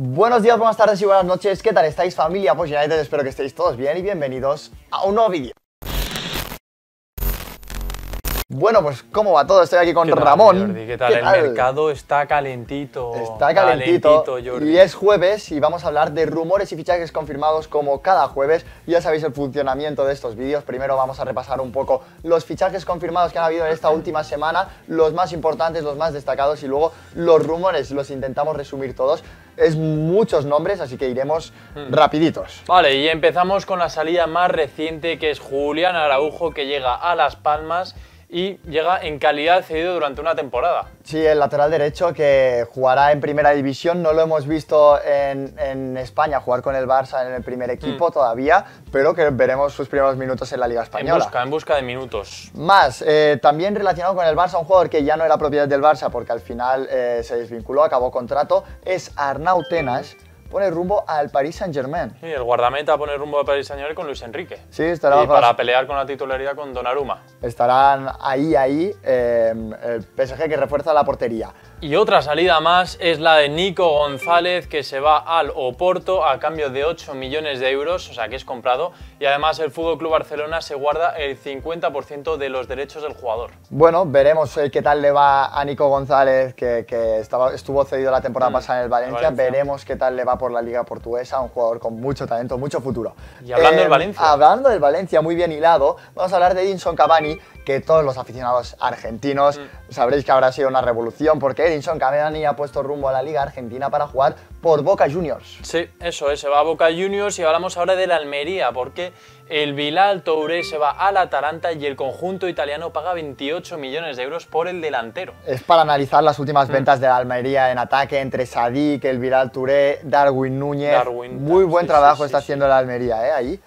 Buenos días, buenas tardes y buenas noches. ¿Qué tal estáis, familia Posh United? Espero que estéis todos bien y bienvenidos a un nuevo vídeo. Bueno, pues ¿cómo va todo? Estoy aquí con Ramón. Jordi, ¿qué tal? El mercado está calentito. Está calentito, Jordi. Y es jueves y vamos a hablar de rumores y fichajes confirmados como cada jueves. Ya sabéis el funcionamiento de estos vídeos. Primero vamos a repasar un poco los fichajes confirmados que han habido en esta última semana, los más importantes, los más destacados, y luego los rumores. Los intentamos resumir todos. Es muchos nombres, así que iremos rapiditos. Vale, y empezamos con la salida más reciente, que es Julián Araujo, que llega a Las Palmas y llega en calidad cedido durante una temporada. Sí, el lateral derecho que jugará en primera división. No lo hemos visto en España jugar con el Barça en el primer equipo todavía, pero que veremos sus primeros minutos en la Liga Española. En busca de minutos. Más, también relacionado con el Barça, un jugador que ya no era propiedad del Barça porque al final se desvinculó, acabó contrato, es Arnau Tenas. Pone rumbo al Paris Saint Germain. Sí, el guardameta pone rumbo al Paris Saint Germain con Luis Enrique. Sí, estará. Y para pelear con la titularidad con Donnarumma. Estarán ahí, el PSG, que refuerza la portería. Y otra salida más es la de Nico González, que se va al Oporto a cambio de 8 millones de euros, o sea que es comprado, y además el FC Barcelona se guarda el 50% de los derechos del jugador. Bueno, veremos qué tal le va a Nico González, que estuvo cedido la temporada pasada en el Valencia. Veremos qué tal le va por la Liga Portuguesa, un jugador con mucho talento, mucho futuro. Y hablando del Valencia. Hablando del Valencia, muy bien hilado, vamos a hablar de Edinson Cavani, que todos los aficionados argentinos sabréis que habrá sido una revolución, porque Edinson Cavani ha puesto rumbo a la Liga Argentina para jugar por Boca Juniors. Sí, eso es, se va a Boca Juniors. Y hablamos ahora de la Almería, porque el Bilal Touré se va al Atalanta y el conjunto italiano paga 28 millones de euros por el delantero. Es para analizar las últimas ventas de la Almería en ataque, entre Sadik, el Bilal Touré, Darwin Núñez. Muy buen trabajo está haciendo la Almería, ahí.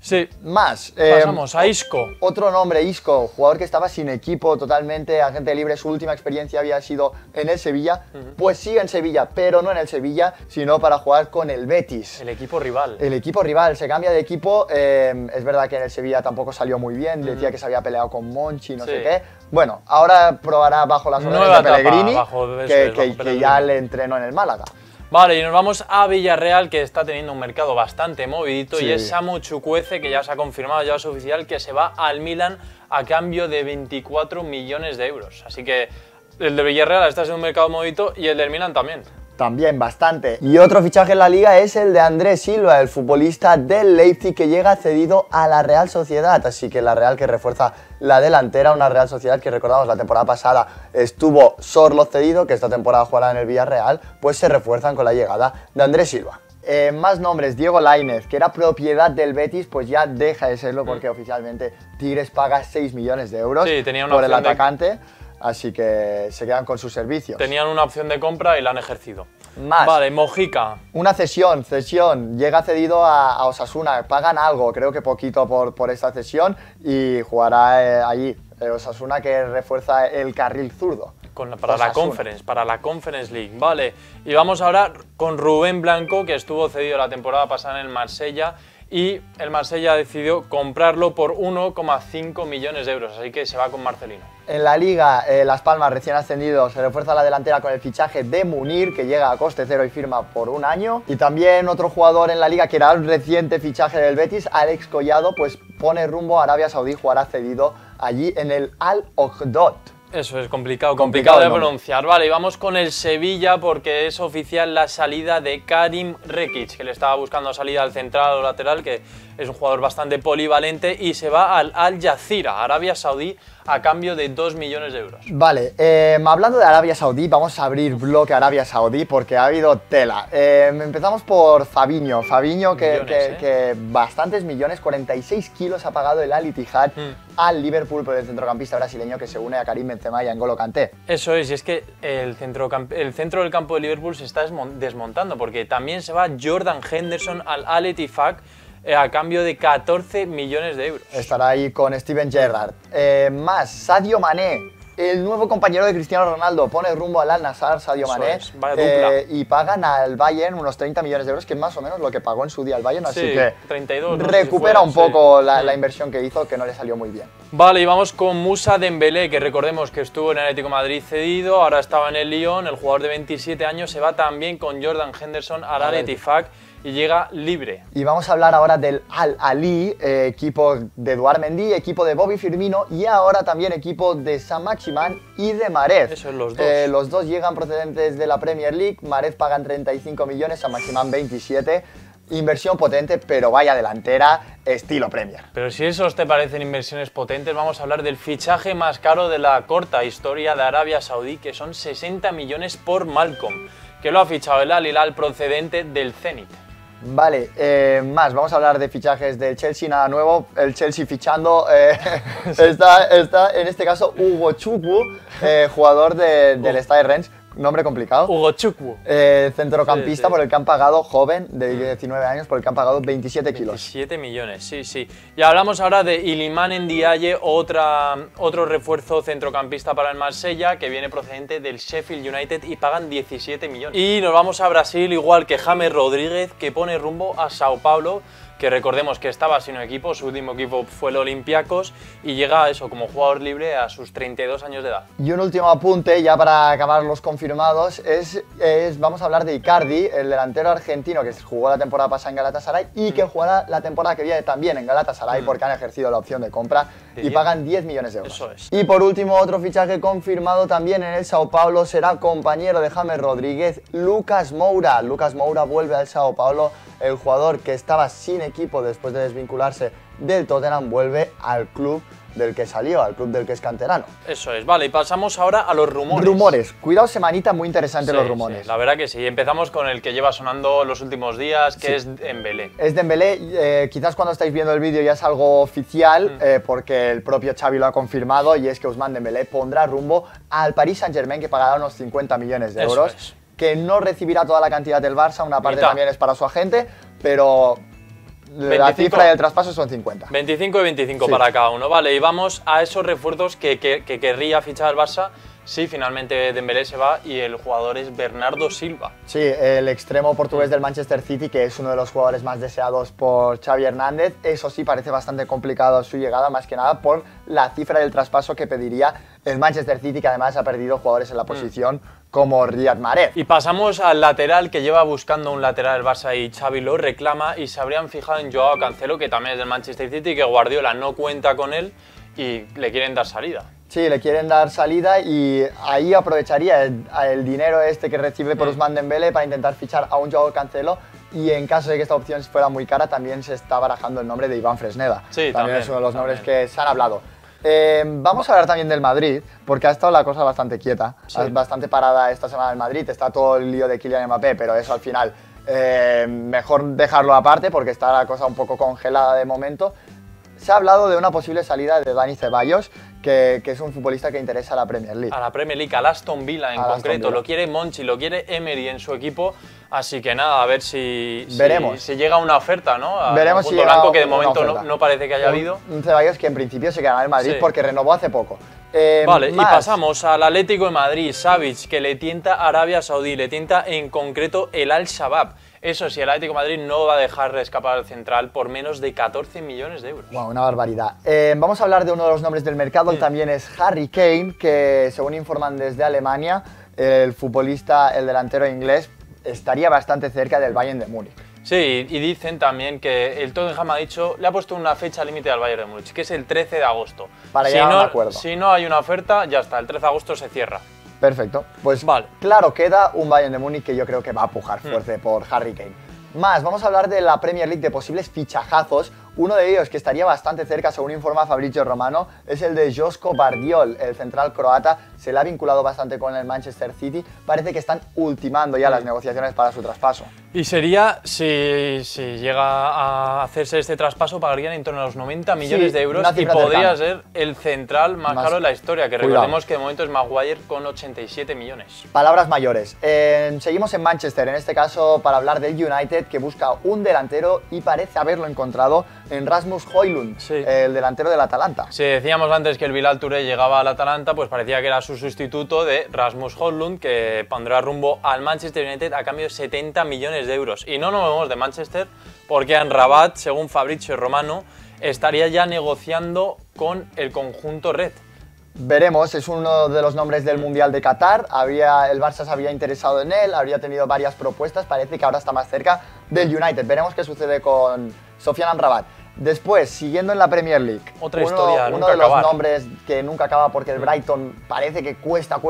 Sí. Más. Pasamos a Isco. Otro nombre, Isco, jugador que estaba sin equipo totalmente, agente libre. Su última experiencia había sido en el Sevilla. Pues sigue en Sevilla, pero no en el Sevilla, sino para jugar con el Betis. El equipo rival. El equipo rival. Se cambia de equipo. Es verdad que en el Sevilla tampoco salió muy bien. Decía que se había peleado con Monchi, no sé qué. Bueno, ahora probará bajo las órdenes de Pellegrini, que ya le entrenó en el Málaga. Vale, y nos vamos a Villarreal, que está teniendo un mercado bastante movidito, y es Sadio Mané, que ya se ha confirmado, ya es oficial, que se va al Milan a cambio de 24 millones de euros. Así que el de Villarreal está siendo un mercado movidito y el del Milan también. También bastante. Y otro fichaje en la Liga es el de Andrés Silva, el futbolista del Leipzig, que llega cedido a la Real Sociedad. Así que la Real que refuerza la delantera, una Real Sociedad que, recordamos, la temporada pasada estuvo Sorlo cedido, que esta temporada jugará en el Villarreal, pues se refuerzan con la llegada de Andrés Silva. Más nombres, Diego Lainez, que era propiedad del Betis, pues ya deja de serlo porque oficialmente Tigres paga 6 millones de euros por el atacante. Así que se quedan con sus servicios. Tenían una opción de compra y la han ejercido. Más. Vale, Mojica. Una cesión. Llega cedido a Osasuna. Pagan algo, creo que poquito por esta cesión, y jugará allí. Osasuna, que refuerza el carril zurdo. Para la Conference League. Vale, y vamos ahora con Rubén Blanco, que estuvo cedido la temporada pasada en el Marsella, y el Marsella decidió comprarlo por 1,5 millones de euros, así que se va con Marcelino. En la Liga, Las Palmas, recién ascendido, se refuerza la delantera con el fichaje de Munir, que llega a coste cero y firma por un año. Y también otro jugador en la Liga que era un reciente fichaje del Betis, Alex Collado, pues pone rumbo a Arabia Saudí, jugará cedido allí en el Al-Itihad. Eso es complicado de pronunciar. Vale, y vamos con el Sevilla, porque es oficial la salida de Karim Rekic, que le estaba buscando salida al central o lateral, que es un jugador bastante polivalente, y se va al Al-Jazira, Arabia Saudí, a cambio de 2 millones de euros. Vale, hablando de Arabia Saudí, vamos a abrir bloque Arabia Saudí porque ha habido tela. Empezamos por Fabinho, que bastantes millones, 46 kilos ha pagado el Al-Itihad al Liverpool por el centrocampista brasileño, que se une a Karim Benzema y a N'Golo Kanté. Eso es, y es que el centro del campo de Liverpool se está desmontando, porque también se va Jordan Henderson al Al-Itihad a cambio de 14 millones de euros. Estará ahí con Steven Gerrard. Más, Sadio Mané, el nuevo compañero de Cristiano Ronaldo, pone rumbo al Al-Nassr. Sadio Mané. Y pagan al Bayern unos 30 millones de euros, que es más o menos lo que pagó en su día el Bayern. Así que 32, recupera un poco la inversión que hizo, que no le salió muy bien. Vale, y vamos con Moussa Dembélé, que recordemos que estuvo en el Atlético de Madrid cedido, ahora estaba en el Lyon, el jugador de 27 años se va también con Jordan Henderson al Al-Itihad y llega libre. Y vamos a hablar ahora del Al-Ahly, equipo de Eduard Mendy, equipo de Bobby Firmino y ahora también equipo de Sam Maximan y de Marez. Eso es los dos. Los dos llegan procedentes de la Premier League, Marez pagan 35 millones, Sam Maximan 27. Inversión potente, pero vaya delantera, estilo Premier. Pero si esos te parecen inversiones potentes, vamos a hablar del fichaje más caro de la corta historia de Arabia Saudí, que son 60 millones por Malcolm, que lo ha fichado el Al-Hilal procedente del Zenit. Vale, más, vamos a hablar de fichajes del Chelsea, nada nuevo, el Chelsea fichando, está en este caso Hugo Chukwu, jugador del Stade Rennes. Nombre complicado. Hugo Chukwu. Centrocampista, sí. Por el que han pagado, joven, de 19 años, por el que han pagado 27 kilos. 27 millones, sí, sí. Y hablamos ahora de Iliman Ndiaye, otro refuerzo centrocampista para el Marsella, que viene procedente del Sheffield United y pagan 17 millones. Y nos vamos a Brasil, igual que James Rodríguez, que pone rumbo a Sao Paulo, que recordemos que estaba sin un equipo, su último equipo fue el Olympiacos y llega a eso como jugador libre a sus 32 años de edad. Y un último apunte, ya para acabar los confirmados, vamos a hablar de Icardi, el delantero argentino que jugó la temporada pasada en Galatasaray y que jugará la temporada que viene también en Galatasaray porque han ejercido la opción de compra y pagan 10 millones de euros. Eso es. Y por último, otro fichaje confirmado también en el Sao Paulo será compañero de James Rodríguez, Lucas Moura. Lucas Moura vuelve al Sao Paulo, el jugador que estaba sin equipo después de desvincularse del Tottenham vuelve al club del que salió, al club del que es canterano. Eso es, vale, y pasamos ahora a los rumores. Rumores, cuidado semanita, muy interesante sí, los rumores. Sí, la verdad que sí, empezamos con el que lleva sonando los últimos días, que es Dembélé. Es Dembélé, quizás cuando estáis viendo el vídeo ya es algo oficial, porque el propio Xavi lo ha confirmado, y es que Ousmane Dembélé pondrá rumbo al Paris Saint Germain, que pagará unos 50 millones de euros, que no recibirá toda la cantidad del Barça, una parte también es para su agente, pero... La cifra del traspaso son 50. 25 y 25 para cada uno, vale. Y vamos a esos refuerzos que querría fichar el Barça si finalmente Dembélé se va y el jugador es Bernardo Silva. Sí, el extremo portugués del Manchester City, que es uno de los jugadores más deseados por Xavi Hernández. Eso sí, parece bastante complicado su llegada, más que nada por la cifra del traspaso que pediría el Manchester City, que además ha perdido jugadores en la posición como Riyad Mahrez. Y pasamos al lateral, que lleva buscando un lateral el Barça y Xavi lo reclama, y se habrían fijado en Joao Cancelo, que también es del Manchester City, que Guardiola no cuenta con él y le quieren dar salida. Sí, le quieren dar salida y ahí aprovecharía el dinero este que recibe por Ousmane Dembélé para intentar fichar a un Joao Cancelo, y en caso de que esta opción fuera muy cara también se está barajando el nombre de Iván Fresneda. Sí, también es uno de los nombres que se han hablado. Vamos a hablar también del Madrid, porque ha estado la cosa bastante quieta, bastante parada esta semana el Madrid, está todo el lío de Kylian Mbappé, pero eso al final mejor dejarlo aparte porque está la cosa un poco congelada de momento. Se ha hablado de una posible salida de Dani Ceballos, que es un futbolista que interesa a la Premier League. A la Premier League, al Aston Villa en concreto. Lo quiere Monchi, lo quiere Emery en su equipo. Así que nada, a ver si llega una oferta, ¿no? Veremos si llega una oferta. Que de momento no parece que haya habido. Un Ceballos que en principio se quedará en Madrid porque renovó hace poco. Vale, y pasamos al Atlético de Madrid, Savic, que le tienta a Arabia Saudí, le tienta en concreto el Al-Shabaab. Eso sí, el Atlético de Madrid no va a dejar escapar al central por menos de 14 millones de euros. Wow, una barbaridad. Vamos a hablar de uno de los nombres del mercado, también es Harry Kane, que según informan desde Alemania, el futbolista, el delantero inglés, estaría bastante cerca del Bayern de Múnich. Sí, y dicen también que el Tottenham ha dicho, le ha puesto una fecha límite al Bayern de Múnich, que es el 13 de agosto. Para llegar a un acuerdo. Si no hay una oferta, ya está, el 13 de agosto se cierra. Perfecto, pues claro, queda un Bayern de Múnich que yo creo que va a pujar fuerte por Harry Kane. Más, vamos a hablar de la Premier League, de posibles fichajazos. Uno de ellos que estaría bastante cerca, según informa Fabrizio Romano, es el de Joško Bardiol, el central croata. Se le ha vinculado bastante con el Manchester City. Parece que están ultimando ya las negociaciones para su traspaso. Y sería, si llega a hacerse este traspaso, pagarían en torno a los 90 millones de euros y podría ser el central más caro de la historia, que recordemos que de momento es Maguire con 87 millones. Palabras mayores. Seguimos en Manchester, en este caso para hablar del United, que busca un delantero y parece haberlo encontrado en Rasmus Højlund, el delantero del Atalanta. Si decíamos antes que el Bilal Touré llegaba al Atalanta, pues parecía que era su sustituto de Rasmus Højlund, que pondrá rumbo al Manchester United a cambio de 70 millones de euros. Y no nos movemos de Manchester porque en Rabat, según Fabrizio Romano, estaría ya negociando con el conjunto red. Veremos, es uno de los nombres del Mundial de Qatar, el Barça se había interesado en él, habría tenido varias propuestas, parece que ahora está más cerca del United. Veremos qué sucede con Sofian Amrabat. Después, siguiendo en la Premier League, uno de los nombres que nunca acaba porque el Brighton parece que cuesta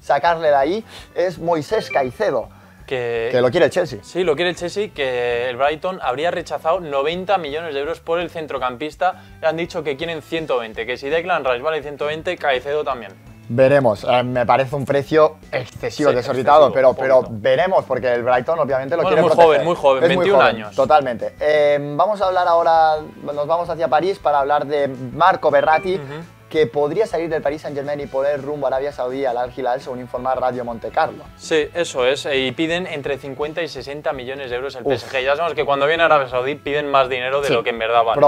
sacarle de ahí, es Moisés Caicedo. Que lo quiere el Chelsea. Sí, lo quiere el Chelsea, que el Brighton habría rechazado 90 millones de euros por el centrocampista. Han dicho que quieren 120, que si Declan Rice vale 120, Caicedo también. Veremos, me parece un precio excesivo, sí, desorbitado, pero veremos, porque el Brighton obviamente lo quiere proteger. Muy joven, 21 años. Totalmente. Vamos a hablar ahora, nos vamos hacia París para hablar de Marco Verratti, que podría salir del Paris Saint Germain y poder rumbo a Arabia Saudí al Al-Hilal, según informa Radio Monte Carlo. Sí, eso es. Y piden entre 50 y 60 millones de euros el PSG. Ya sabemos que cuando viene Arabia Saudí piden más dinero de lo que en verdad vale.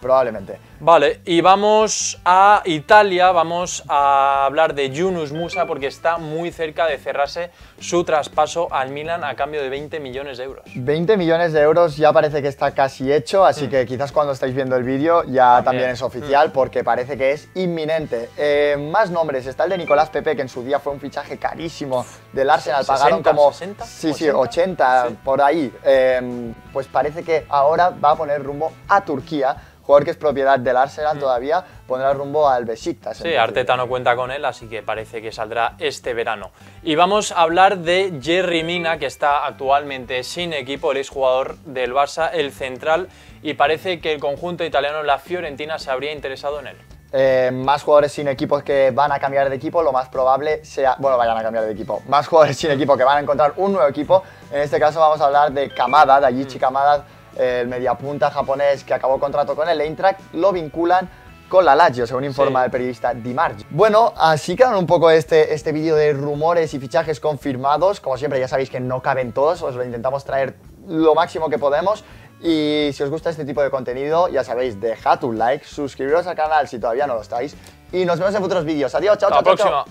Probablemente. Vale, y vamos a Italia, vamos a hablar de Yunus Musa porque está muy cerca de cerrarse su traspaso al Milan a cambio de 20 millones de euros. 20 millones de euros ya parece que está casi hecho, así que quizás cuando estáis viendo el vídeo ya también es oficial porque parece que es inminente. Más nombres, está el de Nicolás Pepe, que en su día fue un fichaje carísimo del Arsenal, pagaron como 60, sí, 80, sí, 80 sí. por ahí. Pues parece que ahora va a poner rumbo a Turquía. Jugador que es propiedad del Arsenal todavía, pondrá rumbo al Besiktas. Sí, Arteta no cuenta con él, así que parece que saldrá este verano. Y vamos a hablar de Yerry Mina, que está actualmente sin equipo, el exjugador del Barça, el central, y parece que el conjunto italiano, la Fiorentina, se habría interesado en él. Más jugadores sin equipos que van a cambiar de equipo, lo más probable sea... Bueno, vayan a cambiar de equipo. Más jugadores sin equipo que van a encontrar un nuevo equipo. En este caso vamos a hablar de Kamada, Daichi Kamada, el mediapunta japonés que acabó contrato con el Eintracht, lo vinculan con la Lazio, según informa el periodista Di Marchi. Bueno, así quedan un poco este vídeo de rumores y fichajes confirmados. Como siempre, ya sabéis que no caben todos, os lo intentamos traer lo máximo que podemos. Y si os gusta este tipo de contenido, ya sabéis, dejad un like, suscribiros al canal si todavía no lo estáis. Y nos vemos en futuros vídeos. Adiós, chao, chao. Hasta la próxima.